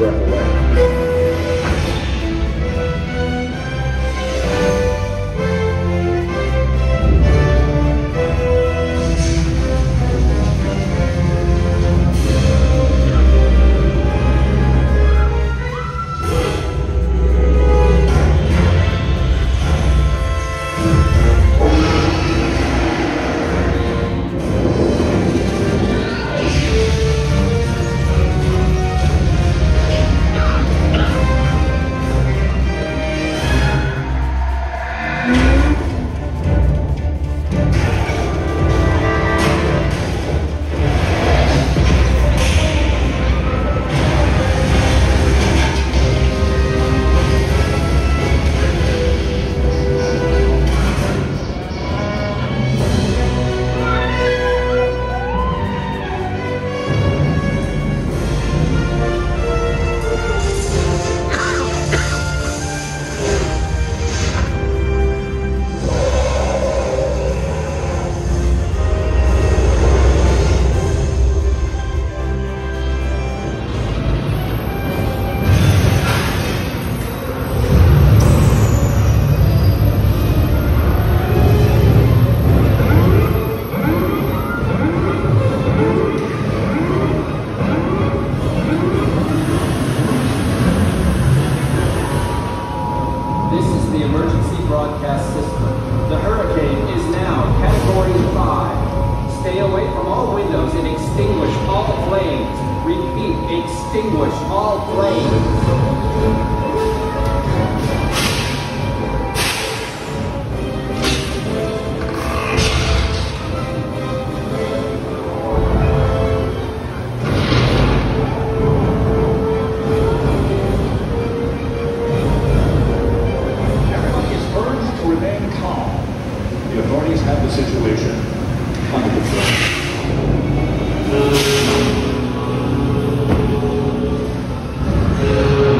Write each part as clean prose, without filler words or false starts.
breath away. Extinguish all flames. Thank you.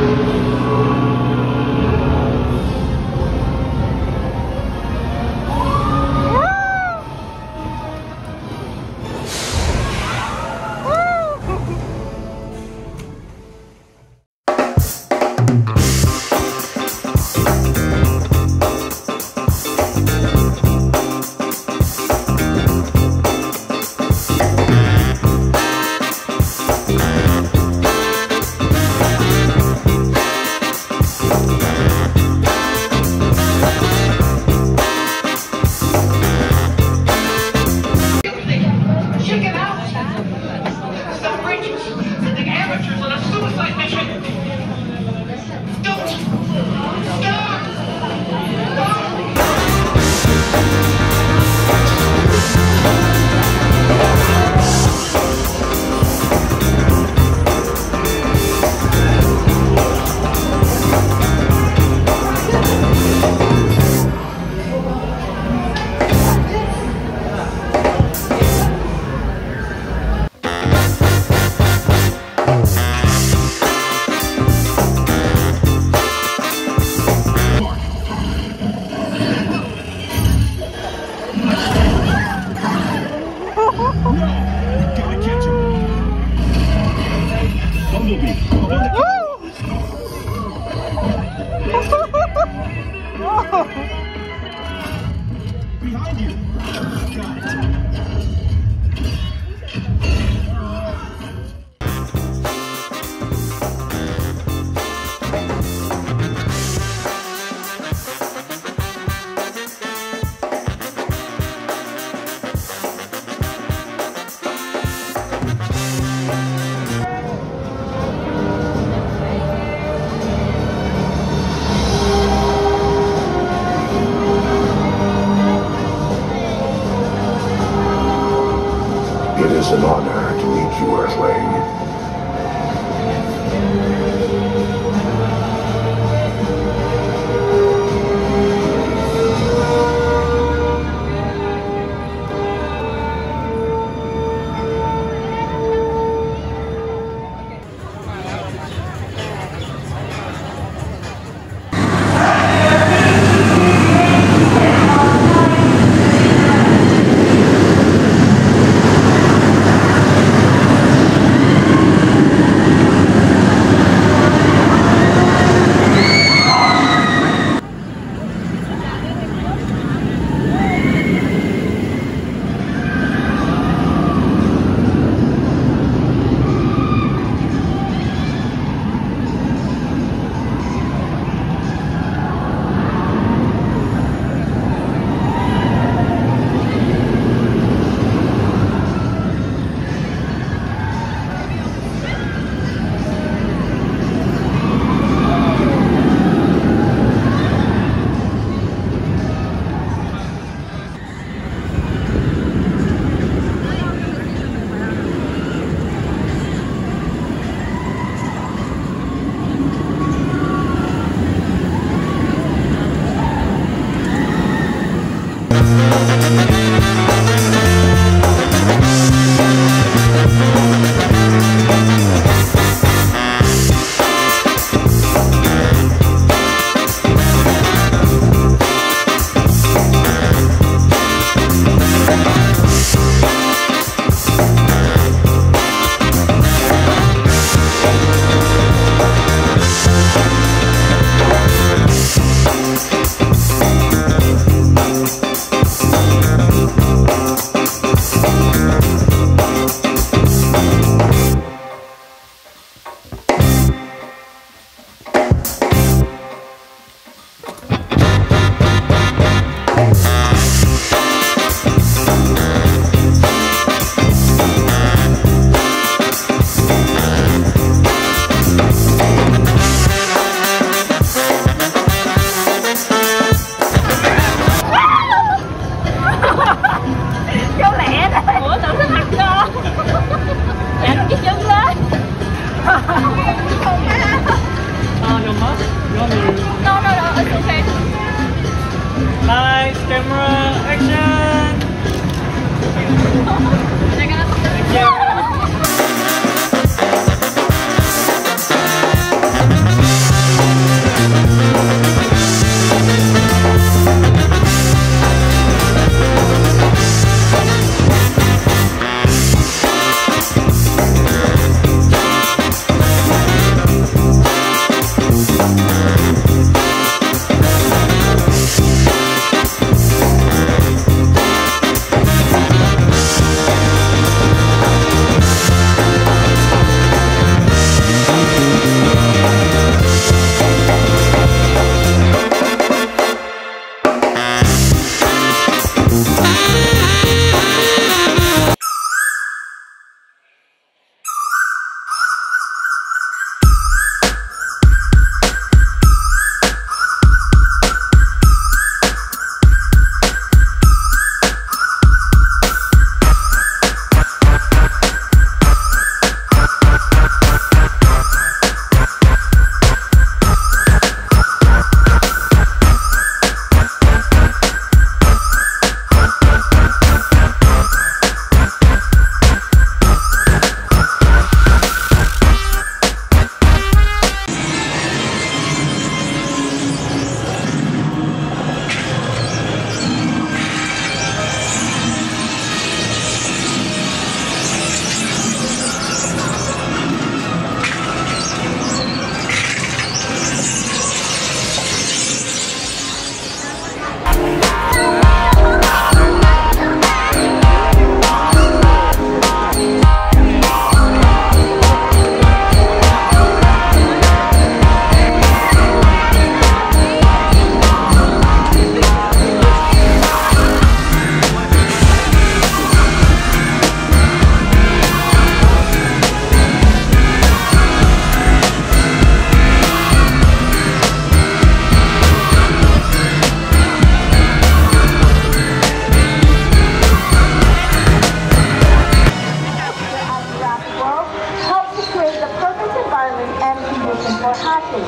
and Potassium.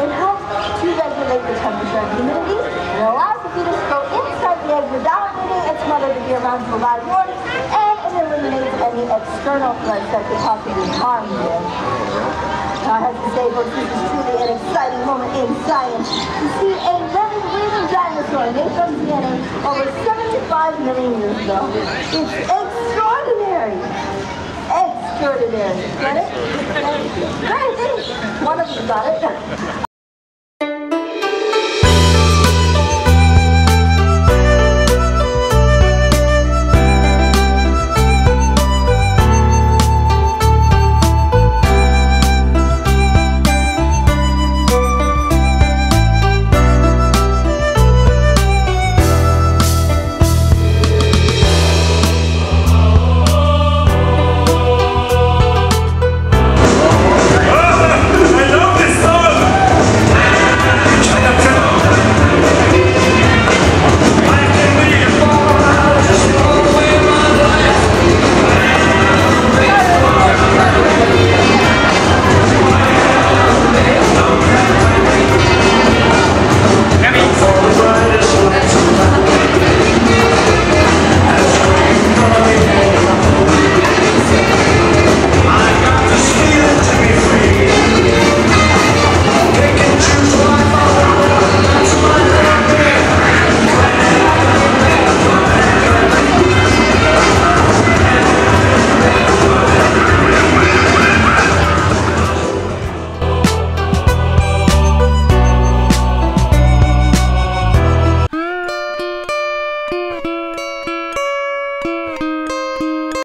It helps to regulate the temperature and humidity, and allows the fetus to go inside the egg without needing its mother to be around for live water, and it eliminates any external threats that could possibly harm the egg. I have to say, folks, this is truly an exciting moment in science to see a living, breathing dinosaur made from DNA over 75 million years ago. It's extraordinary. Extraordinary. Get it? Crazy. One of you got it.